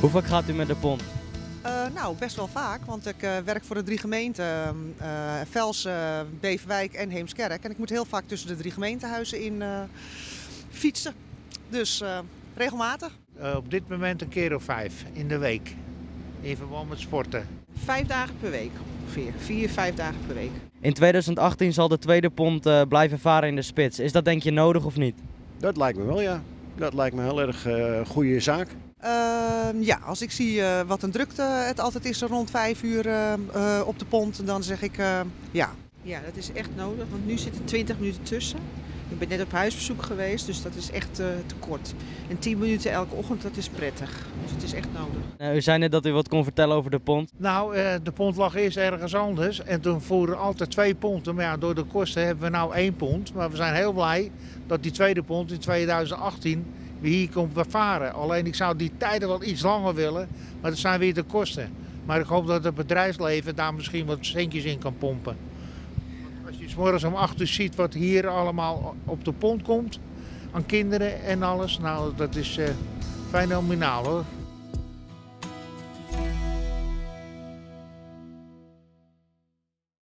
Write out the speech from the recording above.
Hoe vaak gaat u met de pomp? Nou, best wel vaak, want ik werk voor de 3 gemeenten, Velsen, Beverwijk en Heemskerk. En ik moet heel vaak tussen de 3 gemeentehuizen in fietsen, dus regelmatig. Op dit moment een keer of 5 in de week, in verband met sporten. 5 dagen per week ongeveer, 4, 5 dagen per week. In 2018 zal de tweede pont blijven varen in de spits. Is dat denk je nodig of niet? Dat lijkt me wel, ja. Dat lijkt me heel erg goede zaak. Ja, als ik zie wat een drukte het altijd is rond 5 uur op de pont, dan zeg ik ja. Ja, dat is echt nodig, want nu zitten 20 minuten tussen. Ik ben net op huisbezoek geweest, dus dat is echt te kort. En 10 minuten elke ochtend, dat is prettig. Dus het is echt nodig. U zei net dat u wat kon vertellen over de pont. Nou, de pont lag eerst ergens anders en toen voeren altijd 2 ponten. Maar ja, door de kosten hebben we nou 1 pont. Maar we zijn heel blij dat die tweede pont in 2018 weer hier komt bevaren. Alleen ik zou die tijden wel iets langer willen, maar dat zijn weer de kosten. Maar ik hoop dat het bedrijfsleven daar misschien wat centjes in kan pompen. Als je 's morgens om 8 uur ziet wat hier allemaal op de pont komt, aan kinderen en alles, nou dat is fenomenaal hoor.